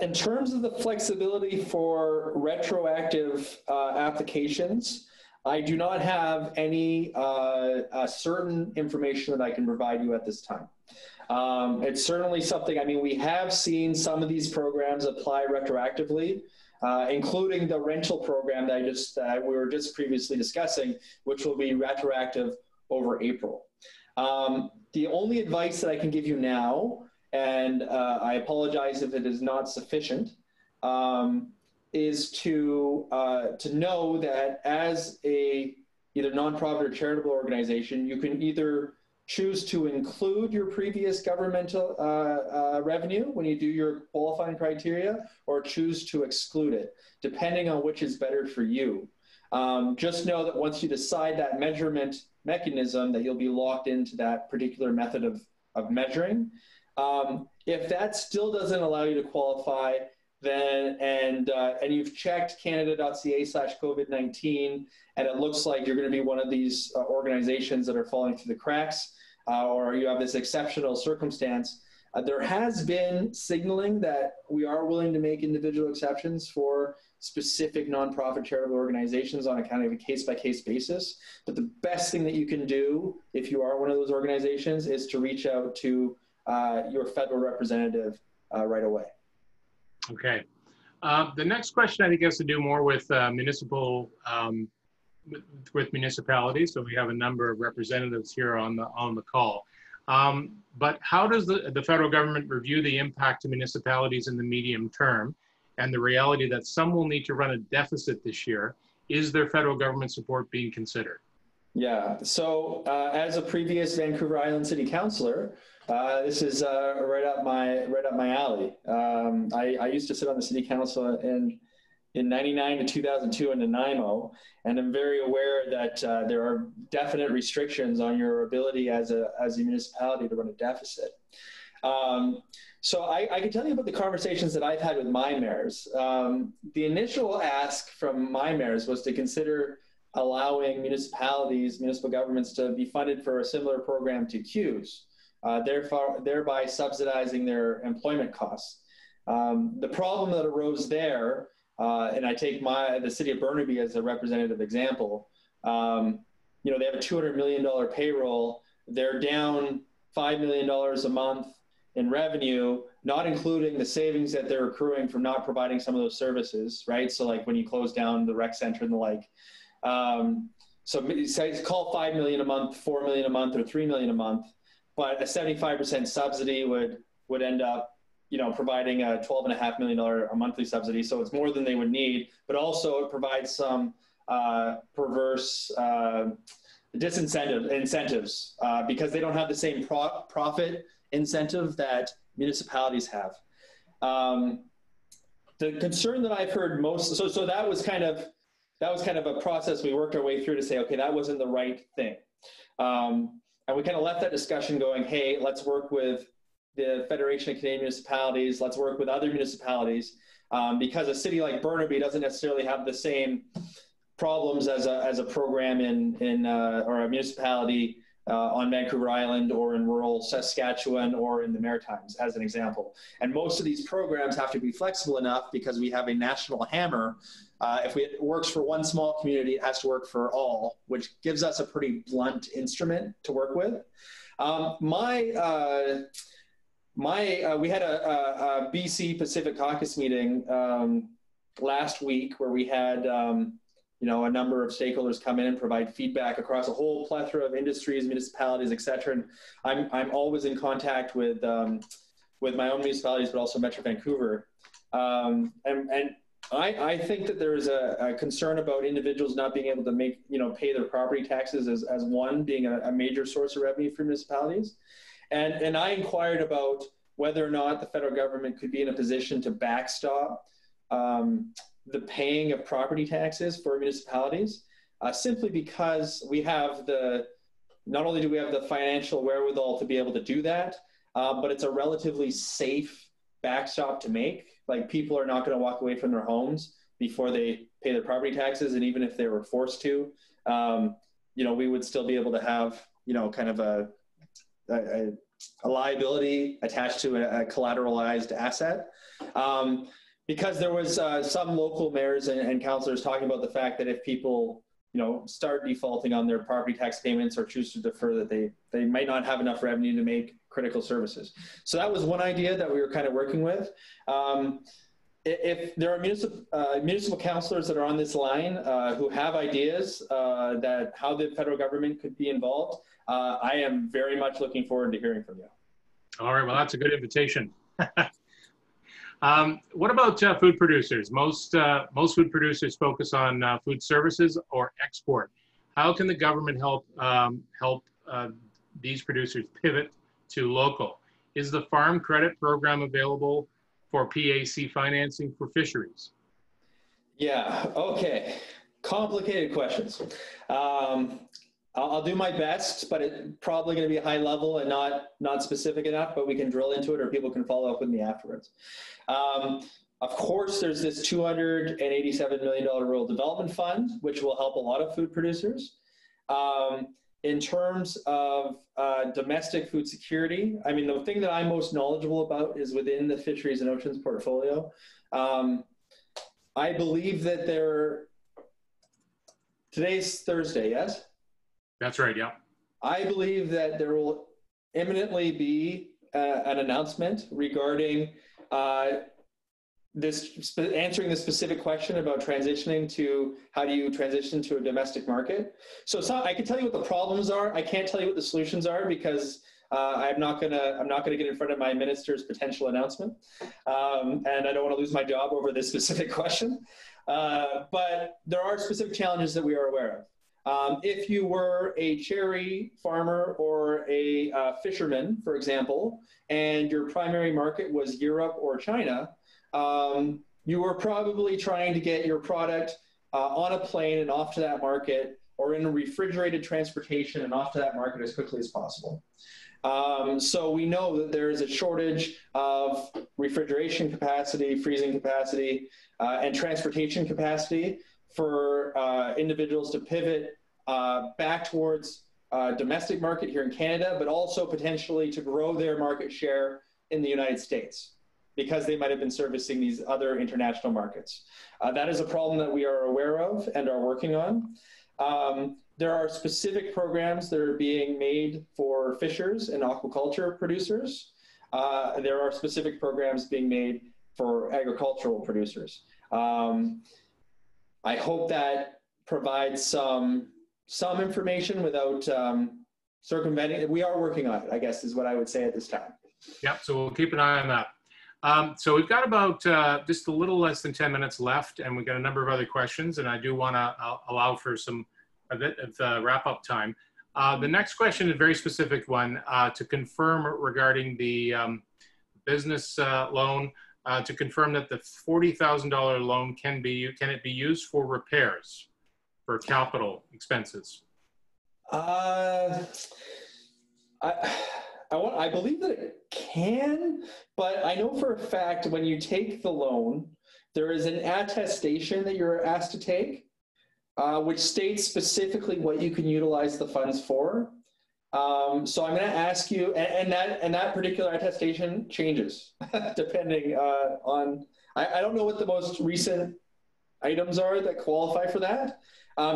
In terms of the flexibility for retroactive applications, I do not have any certain information that I can provide you at this time. It's certainly something, I mean, we have seen some of these programs apply retroactively, including the rental program that we were just previously discussing, which will be retroactive over April. The only advice that I can give you now, and I apologize if it is not sufficient, is to know that as a either nonprofit or charitable organization, you can either choose to include your previous governmental revenue when you do your qualifying criteria, or choose to exclude it, depending on which is better for you. Just know that once you decide that measurement mechanism, that you'll be locked into that particular method of measuring. If that still doesn't allow you to qualify, then, and you've checked canada.ca/COVID-19, and it looks like you're going to be one of these organizations that are falling through the cracks, or you have this exceptional circumstance, there has been signaling that we are willing to make individual exceptions for specific nonprofit charitable organizations on a kind of a case-by-case basis. But the best thing that you can do if you are one of those organizations is to reach out to your federal representative right away. Okay. The next question I think has to do more with municipalities. So we have a number of representatives here on the call. But how does the federal government review the impact to municipalities in the medium term and the reality that some will need to run a deficit this year? Is their federal government support being considered? Yeah, so as a previous Vancouver Island City Councillor, this is right up my alley. I used to sit on the City Council in 99 to 2002 in Nanaimo, and I'm very aware that there are definite restrictions on your ability as a municipality to run a deficit. So I can tell you about the conversations that I've had with my mayors. The initial ask from my mayors was to consider allowing municipalities, municipal governments to be funded for a similar program to CEWS, thereby subsidizing their employment costs. The problem that arose there, and I take the city of Burnaby as a representative example, you know, they have a $200 million payroll, they're down $5 million a month in revenue, not including the savings that they're accruing from not providing some of those services, right? So like when you close down the rec center and the like, so call $5 million a month, $4 million a month, or $3 million a month, but a 75% subsidy would end up, you know, providing a $12.5 million a monthly subsidy. So it's more than they would need, but also it provides some perverse incentives because they don't have the same profit incentive that municipalities have. The concern that I've heard most, so that was kind of. That was kind of a process we worked our way through to say, okay, that wasn't the right thing. And we kind of left that discussion going, hey, let's work with the Federation of Canadian Municipalities, let's work with other municipalities, because a city like Burnaby doesn't necessarily have the same problems as a program or a municipality on Vancouver Island or in rural Saskatchewan or in the Maritimes, as an example. And most of these programs have to be flexible enough because we have a national hammer. If it works for one small community, it has to work for all, which gives us a pretty blunt instrument to work with. We had a BC Pacific Caucus meeting last week where we had you know, a number of stakeholders come in and provide feedback across a whole plethora of industries, municipalities, et cetera. And I'm always in contact with my own municipalities, but also Metro Vancouver, and I think that there is a concern about individuals not being able to make, you know, pay their property taxes as one being a major source of revenue for municipalities. And I inquired about whether or not the federal government could be in a position to backstop the paying of property taxes for municipalities, simply because we have not only do we have the financial wherewithal to be able to do that, but it's a relatively safe backstop to make. Like, people are not going to walk away from their homes before they pay their property taxes. And even if they were forced to, you know, we would still be able to have, you know, kind of a liability attached to a collateralized asset. Because there was some local mayors and councillors talking about the fact that if people, you know, start defaulting on their property tax payments or choose to defer, that they might not have enough revenue to make critical services. So that was one idea that we were kind of working with. If there are municipal councillors that are on this line who have ideas that how the federal government could be involved, I am very much looking forward to hearing from you. All right, well, that's a good invitation. What about food producers? Most food producers focus on food services or export. How can the government help these producers pivot to local? Is the farm credit program available for PAC financing for fisheries? Yeah, okay. complicated questions. I'll do my best, but it's probably going to be high level and not specific enough, but we can drill into it or people can follow up with me afterwards. Of course, there's this $287 million Rural Development Fund, which will help a lot of food producers. In terms of domestic food security, I mean, the thing that I'm most knowledgeable about is within the fisheries and oceans portfolio. I believe that today's Thursday, yes? That's right, yeah. I believe that there will imminently be an announcement regarding answering the specific question about transitioning to, how do you transition to a domestic market? So I can tell you what the problems are. I can't tell you what the solutions are because I'm not gonna get in front of my minister's potential announcement, and I don't want to lose my job over this specific question. But there are specific challenges that we are aware of. If you were a cherry farmer or a fisherman, for example, and your primary market was Europe or China, you were probably trying to get your product on a plane and off to that market, or in refrigerated transportation and off to that market as quickly as possible. So we know that there is a shortage of refrigeration capacity, freezing capacity, and transportation capacity for individuals to pivot back towards domestic market here in Canada, but also potentially to grow their market share in the United States, because they might have been servicing these other international markets. That is a problem that we are aware of and are working on. There are specific programs that are being made for fishers and aquaculture producers. There are specific programs being made for agricultural producers. I hope that provides some information without circumventing. We are working on it, I guess, is what I would say at this time. Yep, so we'll keep an eye on that. So we've got about just a little less than 10 minutes left, and we've got a number of other questions, and I do want to allow for some a bit of wrap-up time. The next question is a very specific one to confirm regarding the business loan, to confirm that the $40,000 loan can it be used for repairs, for capital expenses? I believe that it can, but I know for a fact when you take the loan, there is an attestation that you're asked to take, which states specifically what you can utilize the funds for. So I'm going to ask you, and that particular attestation changes depending on, I don't know what the most recent items are that qualify for that.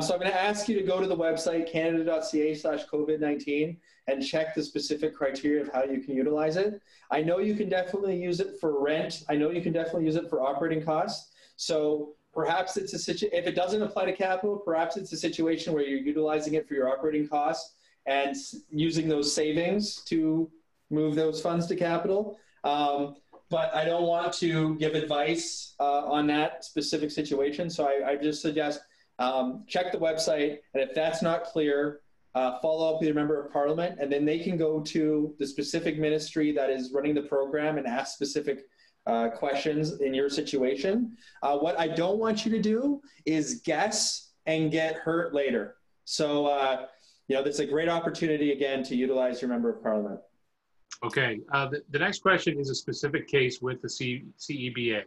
So I'm going to ask you to go to the website canada.ca/COVID-19 and check the specific criteria of how you can utilize it. I know you can definitely use it for rent. I know you can definitely use it for operating costs. So perhaps it's a situation, if it doesn't apply to capital, perhaps it's a situation where you're utilizing it for your operating costs and using those savings to move those funds to capital. But I don't want to give advice on that specific situation. So I just suggest check the website, and if that's not clear, follow up with your member of parliament, and then they can go to the specific ministry that is running the program and ask specific questions in your situation. What I don't want you to do is guess and get hurt later. So, you know, there's a great opportunity again to utilize your member of parliament. Okay. The next question is a specific case with the CEBA. Yeah.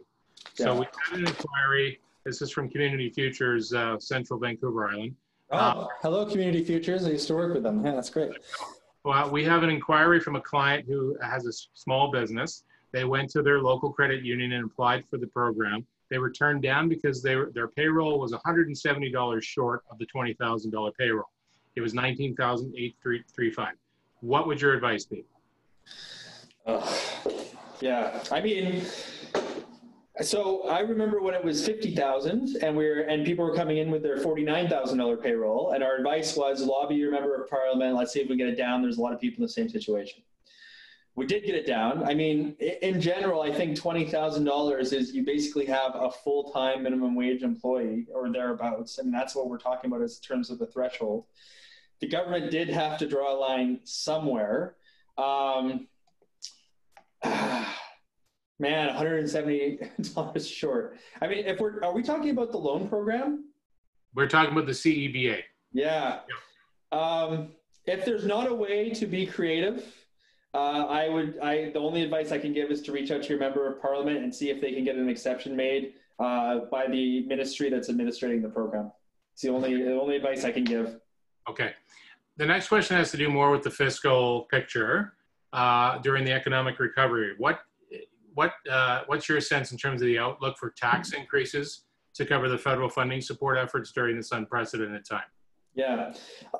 So we had an inquiry. This is from Community Futures, Central Vancouver Island. Oh, hello, Community Futures. I used to work with them. Yeah, that's great. Well, we have an inquiry from a client who has a small business. They went to their local credit union and applied for the program. They were turned down because their payroll was $170 short of the $20,000 payroll. It was $19,835. What would your advice be? Yeah, I mean... So I remember when it was $50,000 and people were coming in with their $49,000 payroll, and our advice was lobby your member of parliament, let's see if we get it down. There's a lot of people in the same situation. We did get it down. I mean, in general, I think $20,000 is you basically have a full-time minimum wage employee or thereabouts, and that's what we're talking about in terms of the threshold. The government did have to draw a line somewhere. Man, $170 short. I mean, are we talking about the loan program? We're talking about the CEBA. Yeah. Yep. If there's not a way to be creative, the only advice I can give is to reach out to your member of parliament and see if they can get an exception made by the ministry that's administrating the program. It's the only advice I can give. Okay. The next question has to do more with the fiscal picture during the economic recovery. What's your sense in terms of the outlook for tax increases to cover the federal funding support efforts during this unprecedented time? Yeah,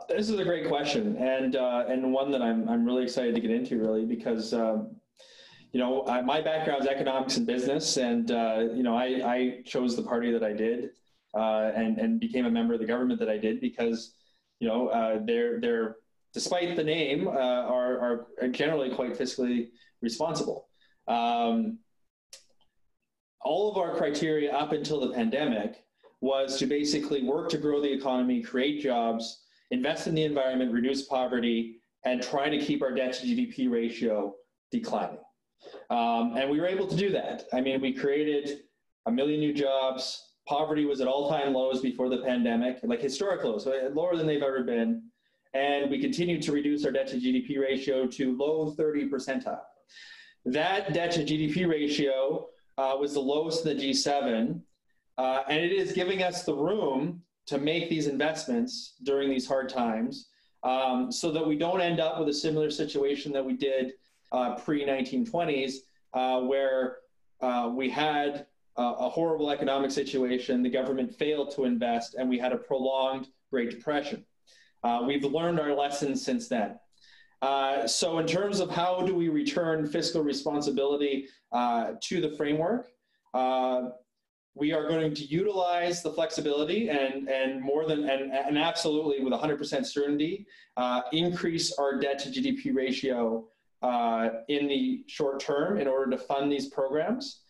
this is a great question, and one that I'm really excited to get into, really, because you know, my background is economics and business, and you know, I chose the party that I did, and became a member of the government that I did because, you know, they're despite the name are generally quite fiscally responsible. All of our criteria up until the pandemic was to basically work to grow the economy, create jobs, invest in the environment, reduce poverty, and try to keep our debt to GDP ratio declining. And we were able to do that. I mean, we created 1 million new jobs. Poverty was at all-time lows before the pandemic, like historic lows, lower than they've ever been. And we continued to reduce our debt to GDP ratio to low 30 percentile. That debt to GDP ratio was the lowest in the G7. And it is giving us the room to make these investments during these hard times so that we don't end up with a similar situation that we did pre-1920s where we had a horrible economic situation, the government failed to invest, and we had a prolonged Great Depression. We've learned our lessons since then. So in terms of how do we return fiscal responsibility to the framework, we are going to utilize the flexibility and absolutely with 100% certainty increase our debt to GDP ratio in the short term in order to fund these programs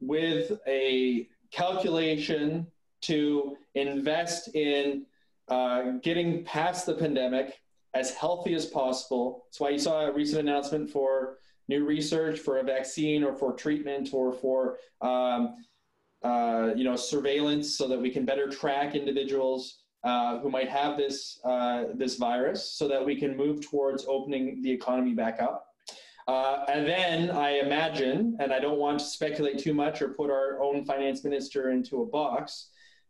with a calculation to invest in getting past the pandemic as healthy as possible. That's why you saw a recent announcement for new research for a vaccine or for treatment or for you know, surveillance so that we can better track individuals who might have this, this virus so that we can move towards opening the economy back up. And then I imagine, and I don't want to speculate too much or put our own finance minister into a box,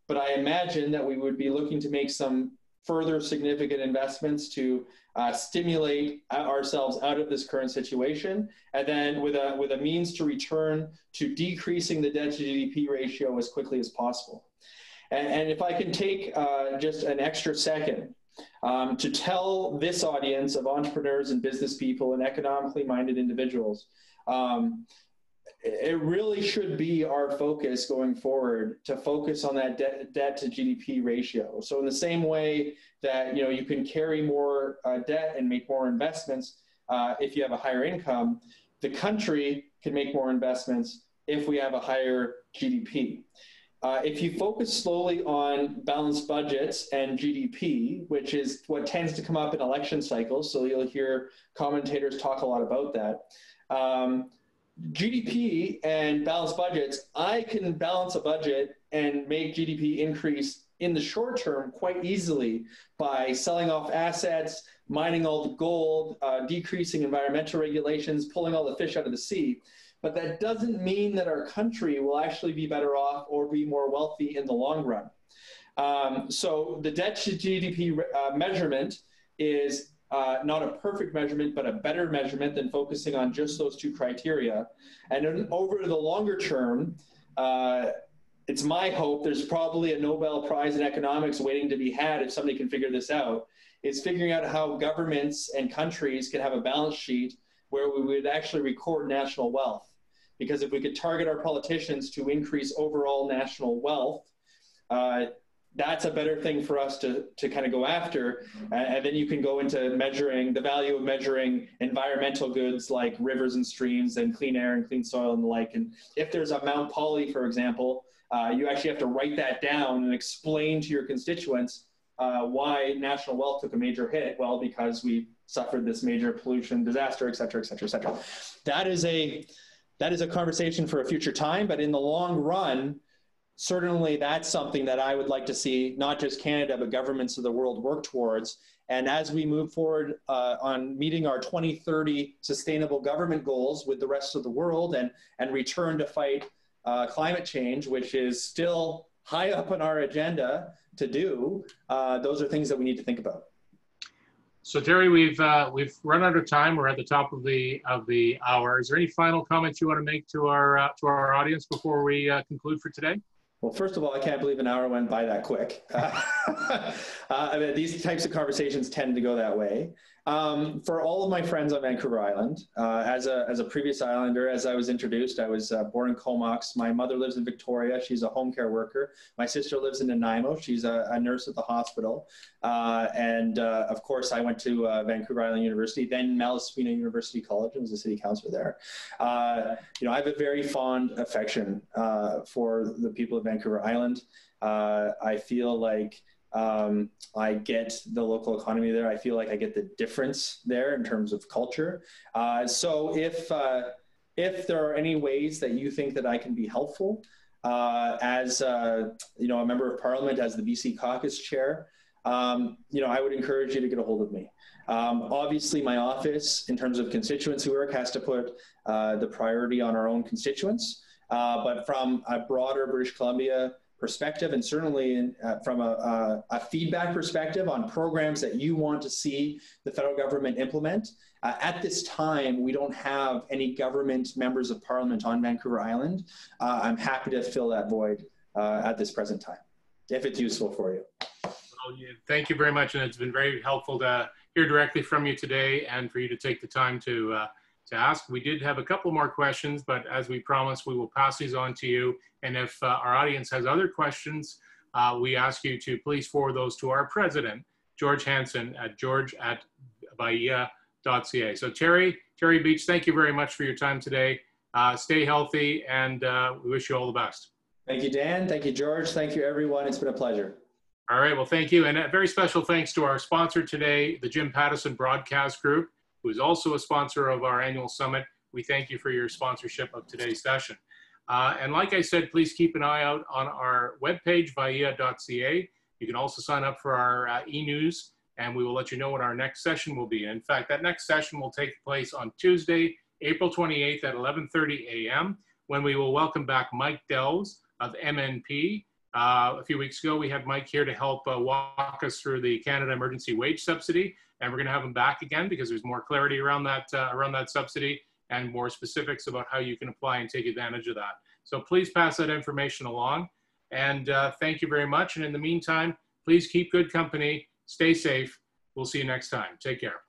but I imagine that we would be looking to make some further significant investments to stimulate ourselves out of this current situation, and then with a means to return to decreasing the debt to GDP ratio as quickly as possible. And if I can take just an extra second to tell this audience of entrepreneurs and business people and economically minded individuals, it really should be our focus going forward to focus on that debt to GDP ratio. So in the same way that, you know, you can carry more debt and make more investments if you have a higher income, the country can make more investments if we have a higher GDP. If you focus slowly on balanced budgets and GDP, which is what tends to come up in election cycles, so you'll hear commentators talk a lot about that, GDP and balanced budgets, I can balance a budget and make GDP increase in the short term quite easily by selling off assets, mining all the gold, decreasing environmental regulations, pulling all the fish out of the sea. But that doesn't mean that our country will actually be better off or be more wealthy in the long run. So the debt to GDP measurement is not a perfect measurement, but a better measurement than focusing on just those two criteria. And then over the longer term, it's my hope there's probably a Nobel Prize in economics waiting to be had if somebody can figure this out, is figuring out how governments and countries can have a balance sheet where we would actually record national wealth. Because if we could target our politicians to increase overall national wealth, that's a better thing for us to kind of go after. And then you can go into measuring the value of measuring environmental goods like rivers and streams and clean air and clean soil and the like. And if there's a Mount Polly, for example, you actually have to write that down and explain to your constituents why national wealth took a major hit. Well, because we suffered this major pollution disaster, et cetera, et cetera, et cetera. That is a conversation for a future time, but in the long run, certainly that's something that I would like to see not just Canada, but governments of the world work towards. And as we move forward on meeting our 2030 sustainable government goals with the rest of the world and return to fight climate change, which is still high up on our agenda to do, those are things that we need to think about. So Terry, we've run out of time. We're at the top of the hour. Is there any final comments you want to make to our audience before we conclude for today? Well, first of all, I can't believe an hour went by that quick. I mean, these types of conversations tend to go that way. For all of my friends on Vancouver Island, as a previous Islander, as I was introduced, I was born in Comox. My mother lives in Victoria. She's a home care worker. My sister lives in Nanaimo. She's a nurse at the hospital. And of course, I went to Vancouver Island University, then Malaspina University College, and was a city councillor there. You know, I have a very fond affection for the people of Vancouver Island. I feel like I get the local economy there. I feel like I get the difference there in terms of culture. So if there are any ways that you think that I can be helpful as you know, a member of parliament, as the BC caucus chair, you know, I would encourage you to get a hold of me. Obviously my office in terms of constituency work has to put the priority on our own constituents, but from a broader British Columbia perspective, and certainly in, from a feedback perspective on programs that you want to see the federal government implement. At this time, we don't have any government members of parliament on Vancouver Island. I'm happy to fill that void at this present time, if it's useful for you. Well, thank you very much, and it's been very helpful to hear directly from you today and for you to take the time to ask. We did have a couple more questions, but as we promised, we will pass these on to you. And if our audience has other questions, we ask you to please forward those to our president, George Hansen, at george@bahia.ca. So Terry Beech, thank you very much for your time today. Stay healthy, and we wish you all the best. Thank you, Dan. Thank you, George. Thank you, everyone. It's been a pleasure. All right, well, thank you. And a very special thanks to our sponsor today, the Jim Pattison Broadcast Group, who is also a sponsor of our annual summit. We thank you for your sponsorship of today's session. And like I said, please keep an eye out on our webpage, bahia.ca. You can also sign up for our e-news, and we will let you know when our next session will be. In fact, that next session will take place on Tuesday, April 28th at 11:30 a.m., when we will welcome back Mike Delves of MNP. A few weeks ago, we had Mike here to help walk us through the Canada Emergency Wage Subsidy. And we're going to have him back again because there's more clarity around that subsidy and more specifics about how you can apply and take advantage of that. So please pass that information along. And thank you very much. And in the meantime, please keep good company. Stay safe. We'll see you next time. Take care.